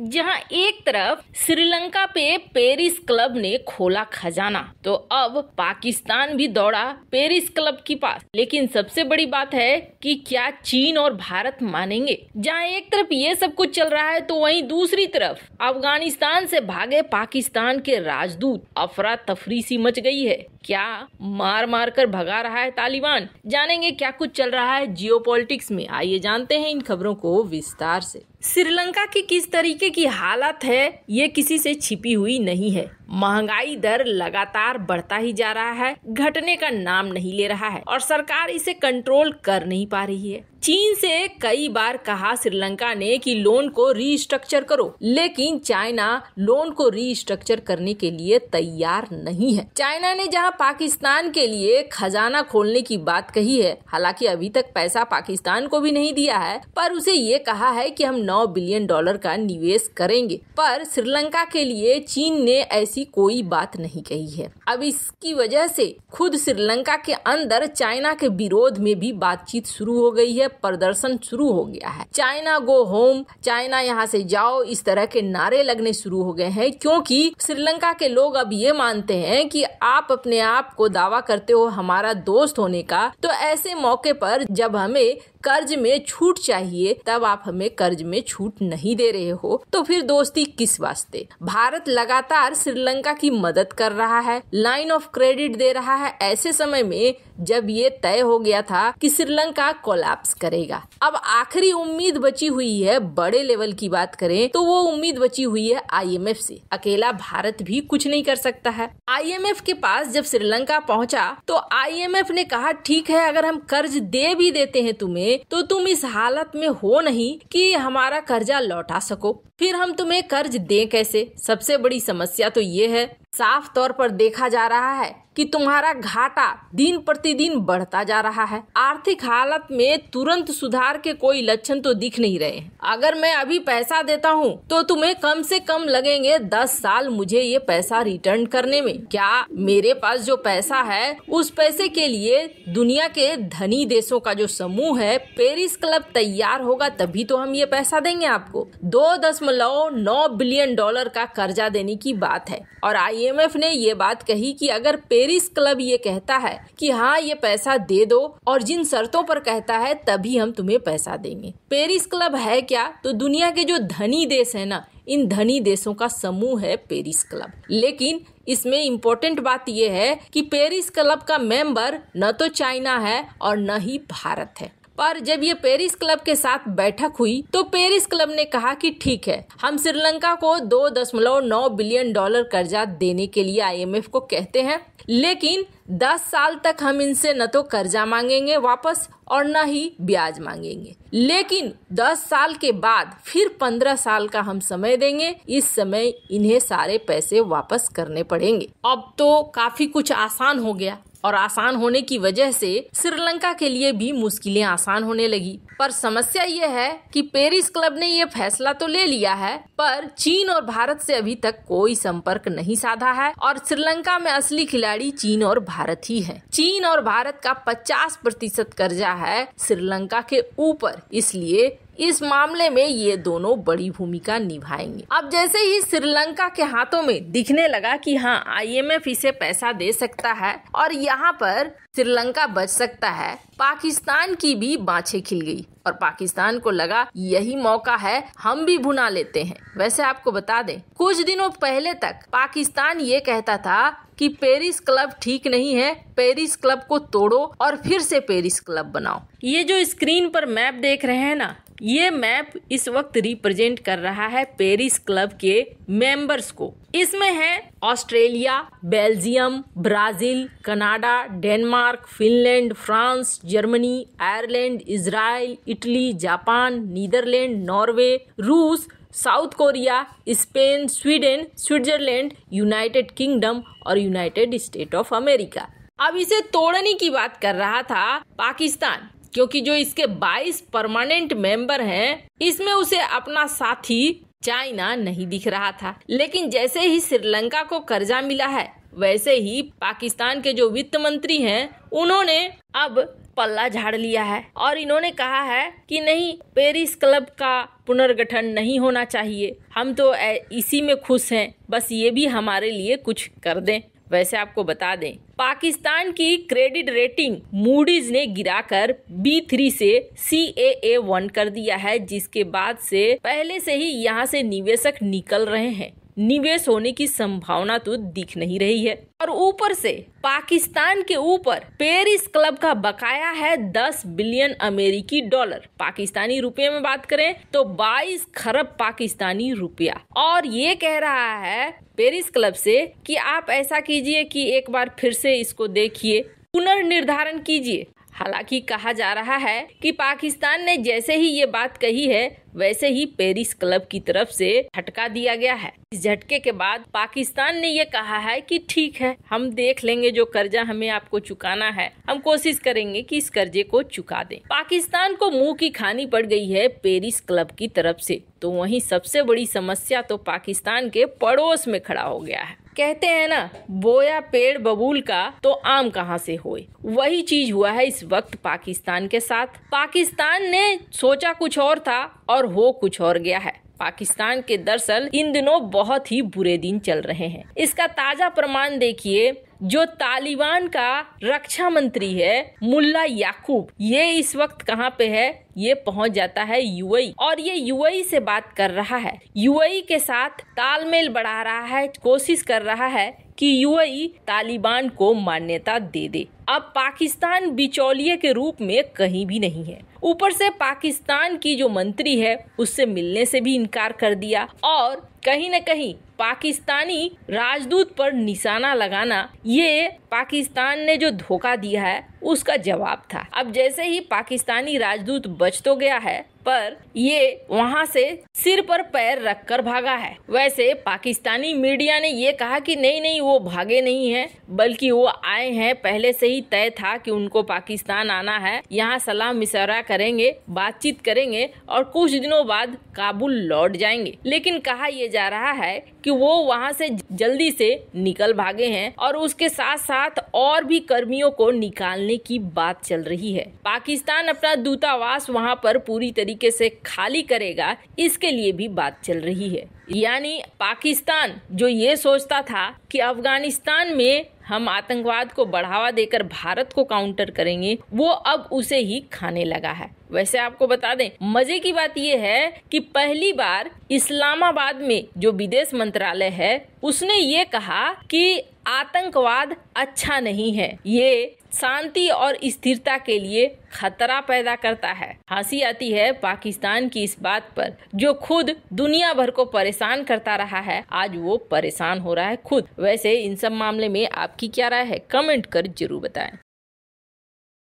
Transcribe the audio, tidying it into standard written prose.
जहां एक तरफ श्रीलंका पे पेरिस क्लब ने खोला खजाना, तो अब पाकिस्तान भी दौड़ा पेरिस क्लब के पास। लेकिन सबसे बड़ी बात है कि क्या चीन और भारत मानेंगे? जहां एक तरफ ये सब कुछ चल रहा है तो वहीं दूसरी तरफ अफगानिस्तान से भागे पाकिस्तान के राजदूत, अफरा तफरी सी मच गई है। क्या मार मार कर भगा रहा है तालिबान? जानेंगे क्या कुछ चल रहा है जियोपॉलिटिक्स में। आइए जानते हैं इन खबरों को विस्तार से। श्रीलंका की किस तरीके की हालत है ये किसी से छिपी हुई नहीं है। महंगाई दर लगातार बढ़ता ही जा रहा है, घटने का नाम नहीं ले रहा है और सरकार इसे कंट्रोल कर नहीं पा रही है। चीन से कई बार कहा श्रीलंका ने कि लोन को रीस्ट्रक्चर करो, लेकिन चाइना लोन को रीस्ट्रक्चर करने के लिए तैयार नहीं है। चाइना ने जहां पाकिस्तान के लिए खजाना खोलने की बात कही है, हालांकि अभी तक पैसा पाकिस्तान को भी नहीं दिया है, पर उसे ये कहा है कि हम $9 बिलियन का निवेश करेंगे। पर श्रीलंका के लिए चीन ने ऐसी कोई बात नहीं कही है। अब इसकी वजह से खुद श्रीलंका के अंदर चाइना के विरोध में भी बातचीत शुरू हो गई है, प्रदर्शन शुरू हो गया है। चाइना गो होम, चाइना यहाँ से जाओ, इस तरह के नारे लगने शुरू हो गए हैं, क्योंकि श्रीलंका के लोग अब ये मानते हैं कि आप अपने आप को दावा करते हो हमारा दोस्त होने का, तो ऐसे मौके पर जब हमें कर्ज में छूट चाहिए तब आप हमें कर्ज में छूट नहीं दे रहे हो, तो फिर दोस्ती किस वास्ते। भारत लगातार श्रीलंका की मदद कर रहा है, लाइन ऑफ क्रेडिट दे रहा है, ऐसे समय में जब ये तय हो गया था कि श्रीलंका कोलैप्स करेगा। अब आखिरी उम्मीद बची हुई है, बड़े लेवल की बात करें तो वो उम्मीद बची हुई है आईएमएफ से। अकेला भारत भी कुछ नहीं कर सकता है। आईएमएफ के पास जब श्रीलंका पहुंचा तो आईएमएफ ने कहा ठीक है, अगर हम कर्ज दे भी देते हैं तुम्हें तो तुम इस हालत में हो नहीं कि हमारा कर्जा लौटा सको, फिर हम तुम्हें कर्ज दें कैसे। सबसे बड़ी समस्या तो ये है, साफ तौर पर देखा जा रहा है कि तुम्हारा घाटा दिन प्रतिदिन बढ़ता जा रहा है। आर्थिक हालत में तुरंत सुधार के कोई लक्षण तो दिख नहीं रहे हैं। अगर मैं अभी पैसा देता हूँ तो तुम्हें कम से कम लगेंगे 10 साल मुझे ये पैसा रिटर्न करने में। क्या मेरे पास जो पैसा है उस पैसे के लिए दुनिया के धनी देशों का जो समूह है पेरिस क्लब तैयार होगा तभी तो हम ये पैसा देंगे आपको। $2.9 बिलियन का कर्जा देने की बात है और IMF ने ये बात कही कि अगर पेरिस क्लब ये कहता है कि हाँ ये पैसा दे दो और जिन शर्तों पर कहता है तभी हम तुम्हें पैसा देंगे। पेरिस क्लब है क्या? तो दुनिया के जो धनी देश है ना, इन धनी देशों का समूह है पेरिस क्लब। लेकिन इसमें इम्पोर्टेंट बात यह है कि पेरिस क्लब का मेंबर न तो चाइना है और न ही भारत है। पर जब ये पेरिस क्लब के साथ बैठक हुई तो पेरिस क्लब ने कहा कि ठीक है, हम श्रीलंका को $2.9 बिलियन कर्जा देने के लिए आईएमएफ को कहते हैं, लेकिन 10 साल तक हम इनसे न तो कर्जा मांगेंगे वापस और न ही ब्याज मांगेंगे, लेकिन 10 साल के बाद फिर 15 साल का हम समय देंगे। इस समय इन्हें सारे पैसे वापस करने पड़ेंगे। अब तो काफी कुछ आसान हो गया और आसान होने की वजह से श्रीलंका के लिए भी मुश्किलें आसान होने लगी। पर समस्या ये है कि पेरिस क्लब ने ये फैसला तो ले लिया है, पर चीन और भारत से अभी तक कोई संपर्क नहीं साधा है और श्रीलंका में असली खिलाड़ी चीन और भारत ही है। चीन और भारत का 50% कर्जा है श्रीलंका के ऊपर, इसलिए इस मामले में ये दोनों बड़ी भूमिका निभाएंगे। अब जैसे ही श्रीलंका के हाथों में दिखने लगा कि हाँ आईएमएफ इसे पैसा दे सकता है और यहाँ पर श्रीलंका बच सकता है, पाकिस्तान की भी बाँछें खिल गई और पाकिस्तान को लगा यही मौका है, हम भी भुना लेते हैं। वैसे आपको बता दें, कुछ दिनों पहले तक पाकिस्तान ये कहता था कि पेरिस क्लब ठीक नहीं है, पेरिस क्लब को तोड़ो और फिर से पेरिस क्लब बनाओ। ये जो स्क्रीन पर मैप देख रहे हैं ना, ये मैप इस वक्त रिप्रेजेंट कर रहा है पेरिस क्लब के मेंबर्स को। इसमें है Australia, Belgium, Brazil, Canada, Denmark, Finland, France, Germany, Ireland, Israel, Italy, Japan, Netherland, Norway, रूस, South Korea, Spain, Sweden, Switzerland, United Kingdom और यूनाइटेड स्टेट ऑफ अमेरिका। अब इसे तोड़ने की बात कर रहा था पाकिस्तान, क्योंकि जो इसके 22 परमानेंट मेंबर हैं, इसमें उसे अपना साथी चाइना नहीं दिख रहा था। लेकिन जैसे ही श्रीलंका को कर्जा मिला है वैसे ही पाकिस्तान के जो वित्त मंत्री हैं उन्होंने अब पल्ला झाड़ लिया है और इन्होंने कहा है कि नहीं, पेरिस क्लब का पुनर्गठन नहीं होना चाहिए, हम तो इसी में खुश हैं, बस ये भी हमारे लिए कुछ कर दें। वैसे आपको बता दें, पाकिस्तान की क्रेडिट रेटिंग मूडीज ने गिराकर B3 से CAA1 कर दिया है, जिसके बाद से पहले से ही यहाँ से निवेशक निकल रहे हैं। निवेश होने की संभावना तो दिख नहीं रही है और ऊपर से पाकिस्तान के ऊपर पेरिस क्लब का बकाया है 10 बिलियन अमेरिकी डॉलर, पाकिस्तानी रुपये में बात करें तो 22 खरब पाकिस्तानी रुपया। और ये कह रहा है पेरिस क्लब से कि आप ऐसा कीजिए कि एक बार फिर से इसको देखिए, पुनर्निर्धारण कीजिए। हालांकि कहा जा रहा है कि पाकिस्तान ने जैसे ही ये बात कही है वैसे ही पेरिस क्लब की तरफ से झटका दिया गया है। इस झटके के बाद पाकिस्तान ने ये कहा है कि ठीक है, हम देख लेंगे, जो कर्जा हमें आपको चुकाना है हम कोशिश करेंगे कि इस कर्जे को चुका दें। पाकिस्तान को मुंह की खानी पड़ गई है पेरिस क्लब की तरफ से। तो वहीं सबसे बड़ी समस्या तो पाकिस्तान के पड़ोस में खड़ा हो गया है। कहते हैं ना, बोया पेड़ बबूल का तो आम कहाँ से होए, वही चीज हुआ है इस वक्त पाकिस्तान के साथ। पाकिस्तान ने सोचा कुछ और था और हो कुछ और गया है। पाकिस्तान के दरअसल इन दिनों बहुत ही बुरे दिन चल रहे हैं। इसका ताजा प्रमाण देखिए, जो तालिबान का रक्षा मंत्री है मुल्ला याकूब, ये इस वक्त कहाँ पे है, ये पहुंच जाता है UAE और ये UAE से बात कर रहा है, UAE के साथ तालमेल बढ़ा रहा है, कोशिश कर रहा है कि UAE तालिबान को मान्यता दे दे। अब पाकिस्तान बिचौलिए के रूप में कहीं भी नहीं है। ऊपर से पाकिस्तान की जो मंत्री है उससे मिलने से भी इनकार कर दिया और कहीं न कहीं पाकिस्तानी राजदूत पर निशाना लगाना, ये पाकिस्तान ने जो धोखा दिया है उसका जवाब था। अब जैसे ही पाकिस्तानी राजदूत बच तो गया है पर ये वहाँ से सिर पर पैर रखकर भागा है। वैसे पाकिस्तानी मीडिया ने ये कहा कि नहीं, वो भागे नहीं हैं, बल्कि वो आए हैं, पहले से ही तय था कि उनको पाकिस्तान आना है, यहाँ सलाम मिसरा करेंगे, बातचीत करेंगे और कुछ दिनों बाद काबुल लौट जाएंगे। लेकिन कहा यह जा रहा है कि वो वहाँ से जल्दी से निकल भागे हैं और उसके साथ साथ और भी कर्मियों को निकालने की बात चल रही है। पाकिस्तान अपना दूतावास वहाँ पर पूरी तरीके से खाली करेगा, इसके लिए भी बात चल रही है। यानी पाकिस्तान जो ये सोचता था कि अफगानिस्तान में हम आतंकवाद को बढ़ावा देकर भारत को काउंटर करेंगे, वो अब उसे ही खाने लगा है। वैसे आपको बता दें, मजे की बात ये है कि पहली बार इस्लामाबाद में जो विदेश मंत्रालय है उसने ये कहा कि आतंकवाद अच्छा नहीं है, ये शांति और स्थिरता के लिए खतरा पैदा करता है। हंसी आती है पाकिस्तान की इस बात पर, जो खुद दुनिया भर को परेशान करता रहा है, आज वो परेशान हो रहा है खुद। वैसे इन सब मामले में आपकी क्या राय है, कमेंट कर जरूर बताएं।